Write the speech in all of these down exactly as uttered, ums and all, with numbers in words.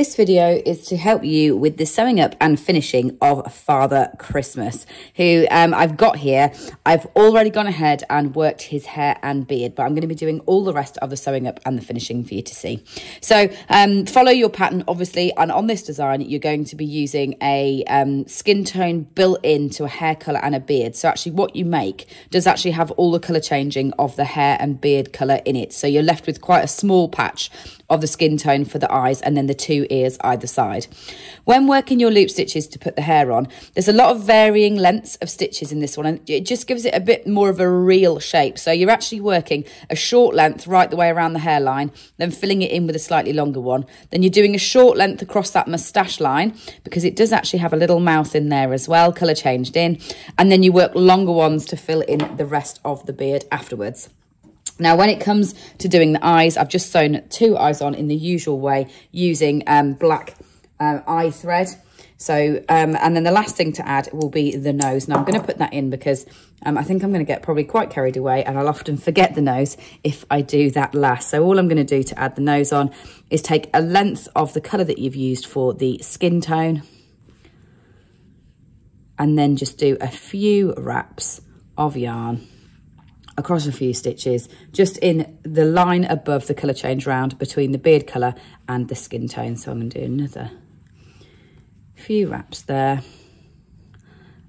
This video is to help you with the sewing up and finishing of Father Christmas, who um, I've got here. I've already gone ahead and worked his hair and beard, but I'm going to be doing all the rest of the sewing up and the finishing for you to see. So um, follow your pattern, obviously, and on this design, you're going to be using a um, skin tone built into a hair colour and a beard. So actually what you make does actually have all the colour changing of the hair and beard colour in it. So you're left with quite a small patch of the skin tone for the eyes and then the two ears either side. When working your loop stitches to put the hair on, there's a lot of varying lengths of stitches in this one, and it just gives it a bit more of a real shape. So you're actually working a short length right the way around the hairline, then filling it in with a slightly longer one. Then you're doing a short length across that moustache line, because it does actually have a little mouth in there as well, colour changed in. And then you work longer ones to fill in the rest of the beard afterwards. Now, when it comes to doing the eyes, I've just sewn two eyes on in the usual way using um, black um, eye thread. So, um, and then the last thing to add will be the nose. Now, I'm going to put that in because um, I think I'm going to get probably quite carried away, and I'll often forget the nose if I do that last. So all I'm going to do to add the nose on is take a length of the colour that you've used for the skin tone, and then just do a few wraps of yarn across a few stitches, just in the line above the colour change round between the beard colour and the skin tone. So I'm going to do another few wraps there,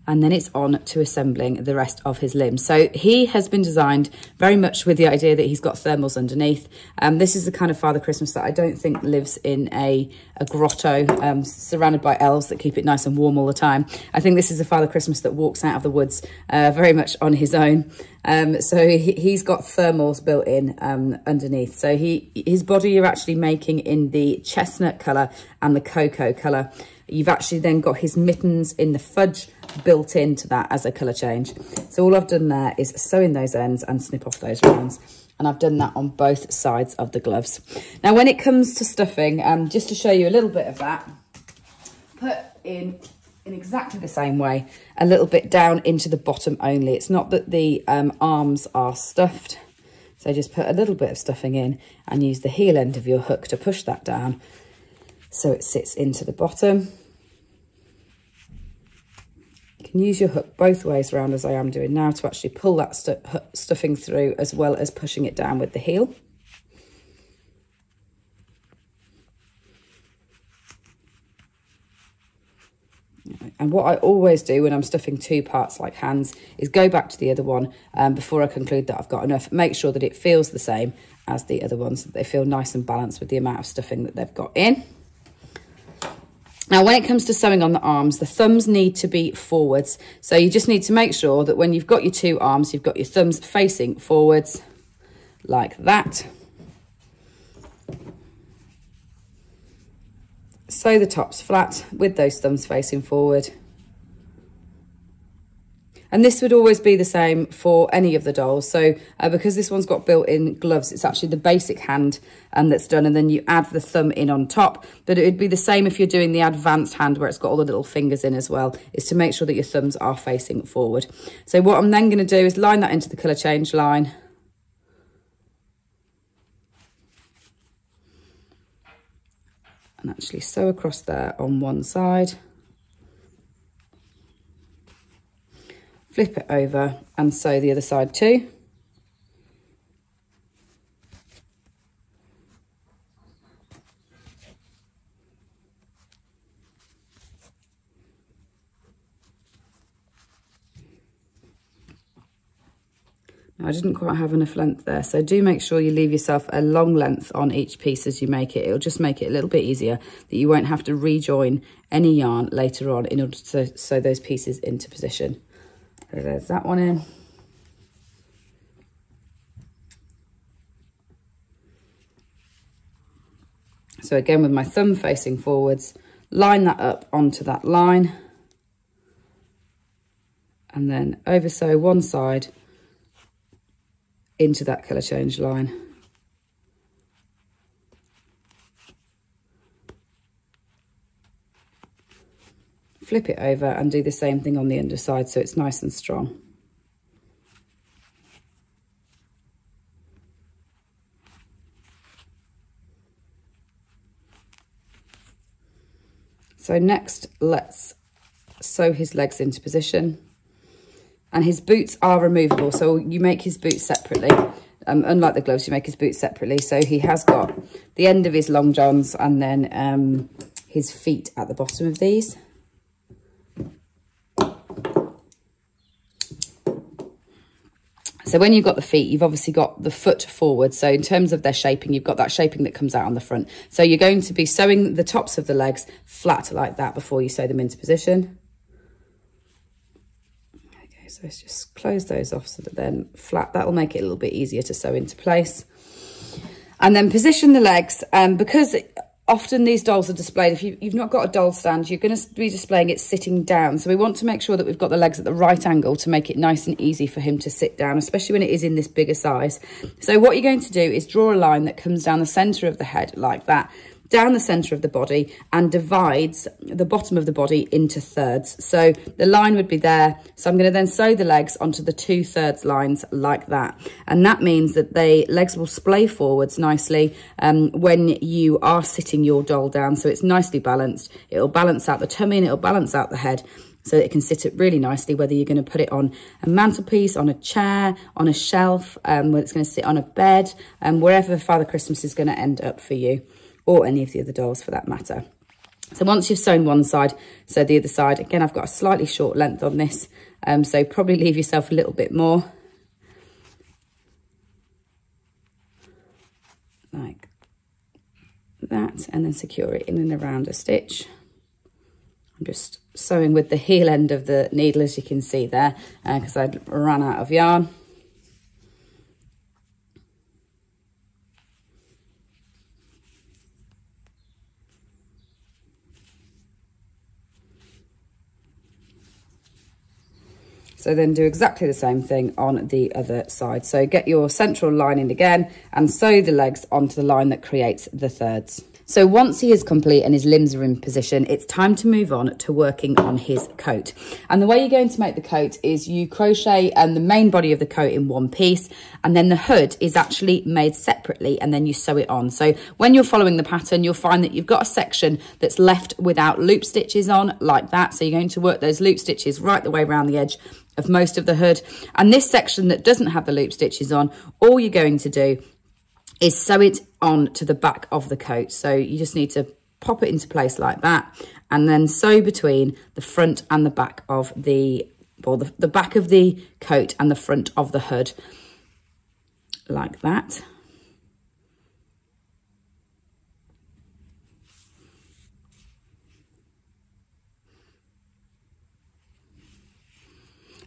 and then it's on to assembling the rest of his limbs. So he has been designed very much with the idea that he's got thermals underneath. Um, this is the kind of Father Christmas that I don't think lives in a, a grotto um, surrounded by elves that keep it nice and warm all the time. I think this is the Father Christmas that walks out of the woods uh, very much on his own. Um, so he, he's got thermals built in um, underneath. So he his body you're actually making in the chestnut colour and the cocoa colour. You've actually then got his mittens in the fudge built into that as a colour change. So all I've done there is sew in those ends and snip off those rounds. And I've done that on both sides of the gloves. Now, when it comes to stuffing, um, just to show you a little bit of that, put in in exactly the same way, a little bit down into the bottom only. It's not that the um, arms are stuffed. So just put a little bit of stuffing in and use the heel end of your hook to push that down so it sits into the bottom. You can use your hook both ways around, as I am doing now, to actually pull that stu stuffing through, as well as pushing it down with the heel. And what I always do when I'm stuffing two parts like hands is go back to the other one um, before I conclude that I've got enough. Make sure that it feels the same as the other ones, so that they feel nice and balanced with the amount of stuffing that they've got in. Now, when it comes to sewing on the arms, the thumbs need to be forwards. So you just need to make sure that when you've got your two arms, you've got your thumbs facing forwards like that. Sew the tops flat with those thumbs facing forward. And this would always be the same for any of the dolls. So uh, because this one's got built-in gloves, it's actually the basic hand um, that's done, and then you add the thumb in on top. But it would be the same if you're doing the advanced hand where it's got all the little fingers in as well, is to make sure that your thumbs are facing forward. So what I'm then going to do is line that into the colour change line. And actually sew across there on one side. Flip it over and sew the other side too. Now, I didn't quite have enough length there, so do make sure you leave yourself a long length on each piece as you make it. It'll just make it a little bit easier that you won't have to rejoin any yarn later on in order to sew those pieces into position. So there's that one in. So again, with my thumb facing forwards, line that up onto that line and then over sew one side into that colour change line. Flip it over and do the same thing on the underside so it's nice and strong. So next, let's sew his legs into position. And his boots are removable, so you make his boots separately. Um, unlike the gloves, you make his boots separately. So he has got the end of his long johns and then um, his feet at the bottom of these. So when you've got the feet, you've obviously got the foot forward. So in terms of their shaping, you've got that shaping that comes out on the front. So you're going to be sewing the tops of the legs flat like that before you sew them into position. So let's just close those off so that they're flat. That will make it a little bit easier to sew into place. And then position the legs. Um, because often these dolls are displayed, if you, you've not got a doll stand, you're going to be displaying it sitting down. So we want to make sure that we've got the legs at the right angle to make it nice and easy for him to sit down, especially when it is in this bigger size. So what you're going to do is draw a line that comes down the centre of the head like that, down the centre of the body, and divides the bottom of the body into thirds. So the line would be there. So I'm going to then sew the legs onto the two thirds lines like that. And that means that the legs will splay forwards nicely um, when you are sitting your doll down. So it's nicely balanced. It'll balance out the tummy and it'll balance out the head so that it can sit it really nicely, whether you're going to put it on a mantelpiece, on a chair, on a shelf, um, whether it's going to sit on a bed, and um, wherever Father Christmas is going to end up for you, or any of the other dolls for that matter. So once you've sewn one side, sew the other side. Again, I've got a slightly short length on this, um, so probably leave yourself a little bit more. Like that, and then secure it in and around a stitch. I'm just sewing with the heel end of the needle, as you can see there, because uh, I'd run out of yarn. So then do exactly the same thing on the other side. So get your central line in again and sew the legs onto the line that creates the thirds. So once he is complete and his limbs are in position, it's time to move on to working on his coat. And the way you're going to make the coat is you crochet um, the main body of the coat in one piece, and then the hood is actually made separately, and then you sew it on. So when you're following the pattern, you'll find that you've got a section that's left without loop stitches on like that. So you're going to work those loop stitches right the way around the edge of most of the hood. And this section that doesn't have the loop stitches on, all you're going to do is sew it on to the back of the coat. So you just need to pop it into place like that, and then sew between the front and the back of the, or the, the back of the coat and the front of the hood, like that.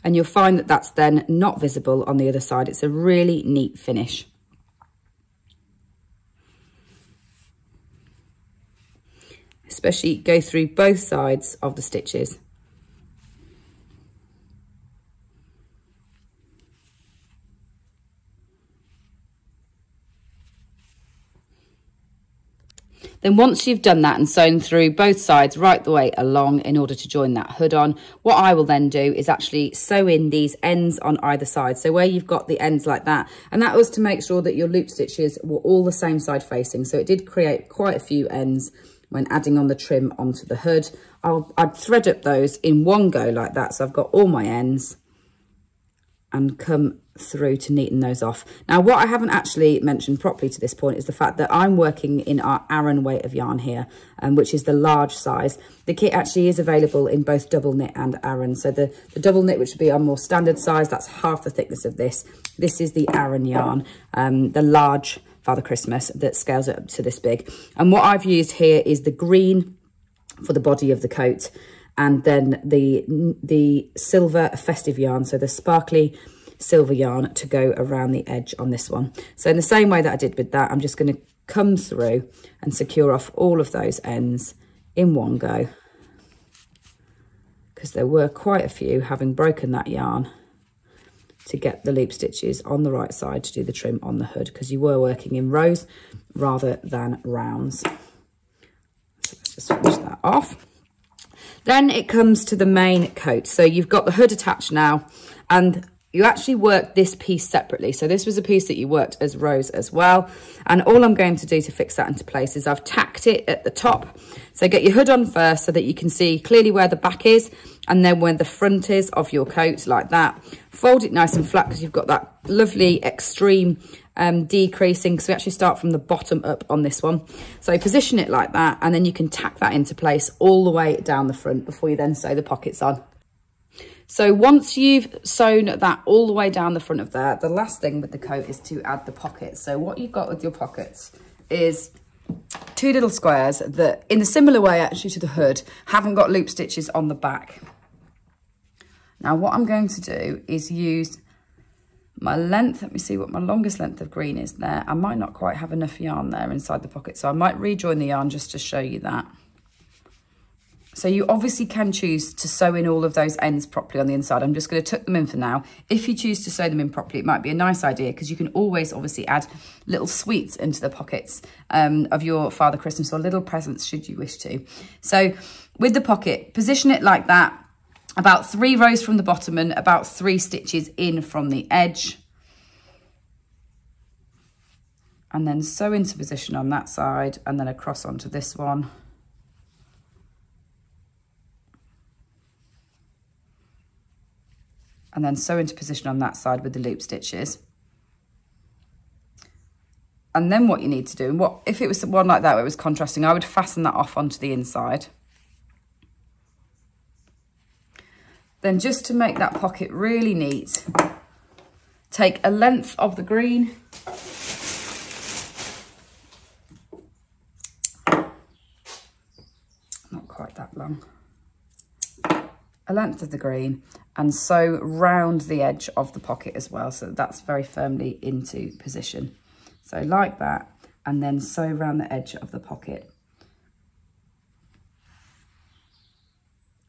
And you'll find that that's then not visible on the other side. It's a really neat finish. Especially go through both sides of the stitches. Then once you've done that and sewn through both sides right the way along in order to join that hood on, what I will then do is actually sew in these ends on either side. So where you've got the ends like that, and that was to make sure that your loop stitches were all the same side facing. So it did create quite a few ends when adding on the trim onto the hood. I'll, I'd thread up those in one go like that. So I've got all my ends, and come through to neaten those off. Now, what I haven't actually mentioned properly to this point is the fact that I'm working in our Aran weight of yarn here, um, which is the large size. The kit actually is available in both double knit and Aran. So the, the double knit, which would be our more standard size, that's half the thickness of this. This is the Aran yarn, um, the large Father Christmas that scales up to this big. And what I've used here is the green for the body of the coat, and then the, the silver festive yarn, so the sparkly silver yarn to go around the edge on this one. So in the same way that I did with that, I'm just going to come through and secure off all of those ends in one go, because there were quite a few, having broken that yarn to get the loop stitches on the right side to do the trim on the hood, because you were working in rows rather than rounds. So let's just finish that off. Then it comes to the main coat. So you've got the hood attached now, and you actually work this piece separately. So this was a piece that you worked as rows as well. And all I'm going to do to fix that into place is I've tacked it at the top. So get your hood on first so that you can see clearly where the back is and then where the front is of your coat, like that. Fold it nice and flat because you've got that lovely extreme um, decreasing, because we actually start from the bottom up on this one. So position it like that, and then you can tack that into place all the way down the front before you then sew the pockets on. So once you've sewn that all the way down the front of there, the last thing with the coat is to add the pockets. So what you've got with your pockets is two little squares that, in a similar way actually to the hood, haven't got loop stitches on the back. Now what I'm going to do is use my length. Let me see what my longest length of green is there. I might not quite have enough yarn there inside the pocket, so I might rejoin the yarn just to show you that. So you obviously can choose to sew in all of those ends properly on the inside. I'm just going to tuck them in for now. If you choose to sew them in properly, it might be a nice idea, because you can always obviously add little sweets into the pockets um, of your Father Christmas, or little presents should you wish to. So with the pocket, position it like that, about three rows from the bottom and about three stitches in from the edge. And then sew into position on that side and then across onto this one. And then sew into position on that side with the loop stitches. And then what you need to do, and what if it was one like that where it was contrasting, I would fasten that off onto the inside. Then just to make that pocket really neat, take a length of the green, not quite that long, a length of the green, and sew round the edge of the pocket as well, so that's very firmly into position. So like that, and then sew round the edge of the pocket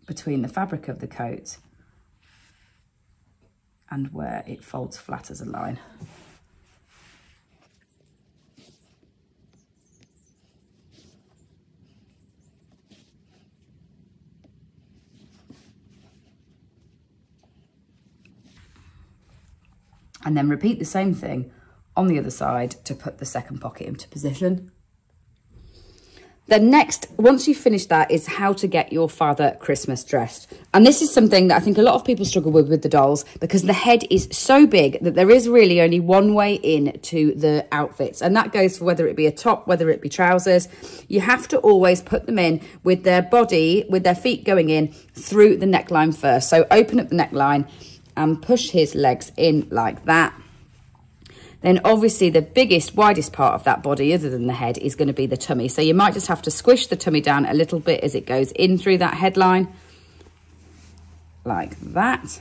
between the fabric of the coat and where it folds flat as a line. And then repeat the same thing on the other side to put the second pocket into position. The next, once you've finished that, is how to get your Father Christmas dressed. And this is something that I think a lot of people struggle with with the dolls, because the head is so big that there is really only one way in to the outfits. And that goes for whether it be a top, whether it be trousers. You have to always put them in with their body, with their feet going in through the neckline first. So open up the neckline and push his legs in like that. Then obviously the biggest, widest part of that body, other than the head, is going to be the tummy. So you might just have to squish the tummy down a little bit as it goes in through that headline, like that.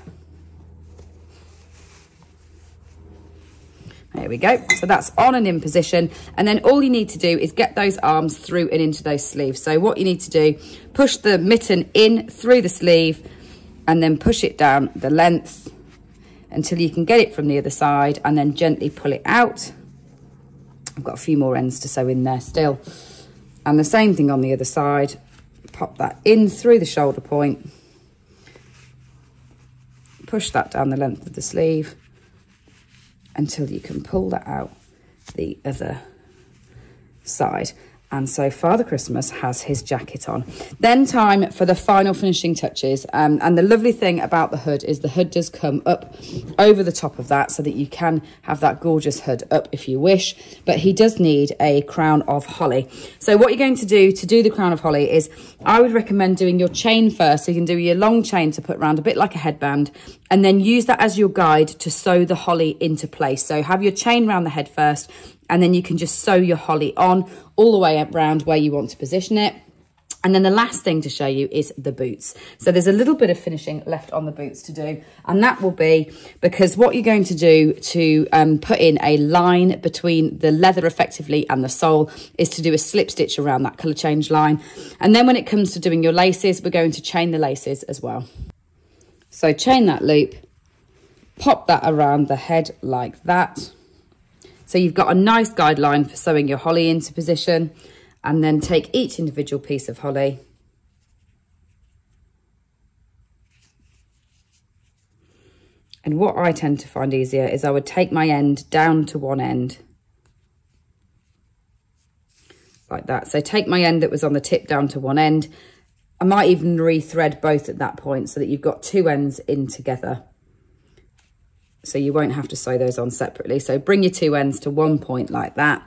There we go. So that's on and in position. And then all you need to do is get those arms through and into those sleeves. So what you need to do, push the mitten in through the sleeve, and then push it down the length until you can get it from the other side, and then gently pull it out. I've got a few more ends to sew in there still. And the same thing on the other side. Pop that in through the shoulder point. Push that down the length of the sleeve until you can pull that out the other side. And so Father Christmas has his jacket on. Then time for the final finishing touches. Um, and the lovely thing about the hood is the hood does come up over the top of that, so that you can have that gorgeous hood up if you wish. But he does need a crown of holly. So what you're going to do to do the crown of holly is, I would recommend doing your chain first. So you can do your long chain to put around a bit like a headband, and then use that as your guide to sew the holly into place. So have your chain around the head first, and then you can just sew your holly on all the way around where you want to position it. And then the last thing to show you is the boots. So there's a little bit of finishing left on the boots to do, and that will be because what you're going to do to um, put in a line between the leather effectively and the sole is to do a slip stitch around that colour change line. And then when it comes to doing your laces, we're going to chain the laces as well. So chain that loop, pop that around the head like that. So you've got a nice guideline for sewing your holly into position, and then take each individual piece of holly And what I tend to find easier is I would take my end down to one end, like that. So take my end that was on the tip down to one end. I might even re-thread both at that point so that you've got two ends in together. So you won't have to sew those on separately. So bring your two ends to one point like that.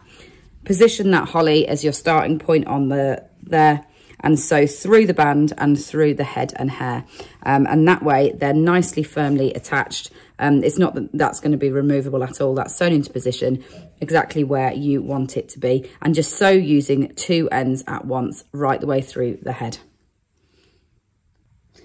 Position that holly as your starting point on the there and sew through the band and through the head and hair. Um, and that way they're nicely firmly attached. Um, it's not that that's going to be removable at all. That's sewn into position exactly where you want it to be. And just sew using two ends at once right the way through the head.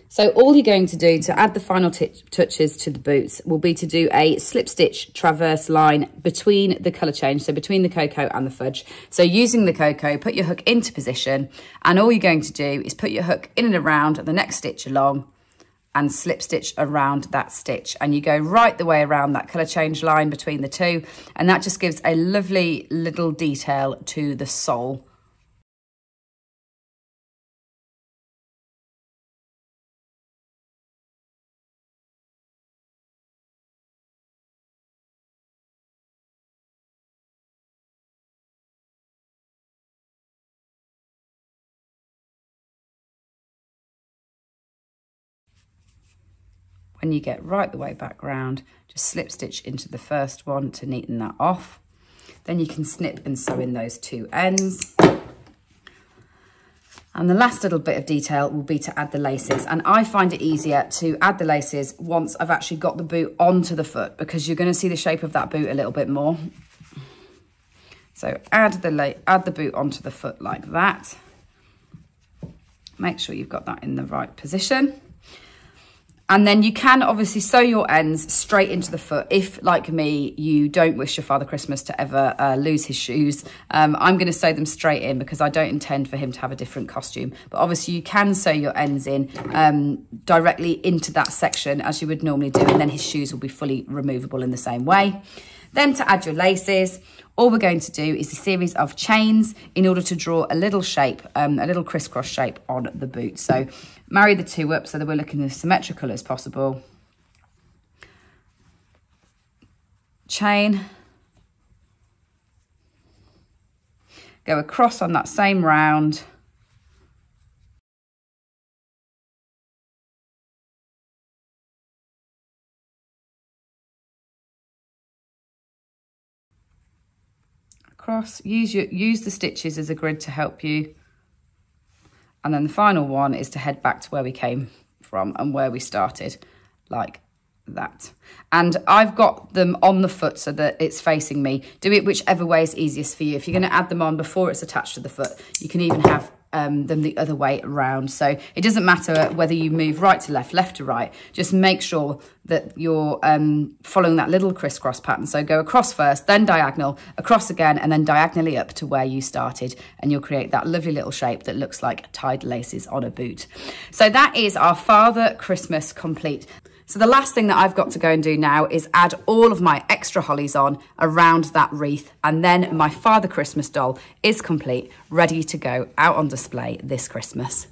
So all you're going to do to add the final touches to the boots will be to do a slip stitch traverse line between the colour change, so between the cocoa and the fudge. So using the cocoa, put your hook into position, and all you're going to do is put your hook in and around the next stitch along and slip stitch around that stitch. And you go right the way around that colour change line between the two, and that just gives a lovely little detail to the sole. And you get right the way back round, just slip stitch into the first one to neaten that off. Then you can snip and sew in those two ends. And the last little bit of detail will be to add the laces. And I find it easier to add the laces once I've actually got the boot onto the foot, because you're going to see the shape of that boot a little bit more. So add the la add the boot onto the foot like that. Make sure you've got that in the right position. And then you can obviously sew your ends straight into the foot if, like me, you don't wish your Father Christmas to ever uh, lose his shoes. Um, I'm going to sew them straight in because I don't intend for him to have a different costume. But obviously you can sew your ends in um, directly into that section as you would normally do, and then his shoes will be fully removable in the same way. Then to add your laces, all we're going to do is a series of chains in order to draw a little shape, um, a little crisscross shape on the boot. So marry the two up so that we're looking as symmetrical as possible. Chain. Go across on that same round. Cross, use your use the stitches as a grid to help you. And then the final one is to head back to where we came from and where we started, like that. And I've got them on the foot so that it's facing me. Do it whichever way is easiest for you. If you're going to add them on before it's attached to the foot, you can even have um, them the other way around. So it doesn't matter whether you move right to left, left to right, just make sure that you're um, following that little crisscross pattern. So go across first, then diagonal, across again, and then diagonally up to where you started, and you'll create that lovely little shape that looks like tied laces on a boot. So that is our Father Christmas complete. So the last thing that I've got to go and do now is add all of my extra hollies on around that wreath, and then my Father Christmas doll is complete, ready to go out on display this Christmas.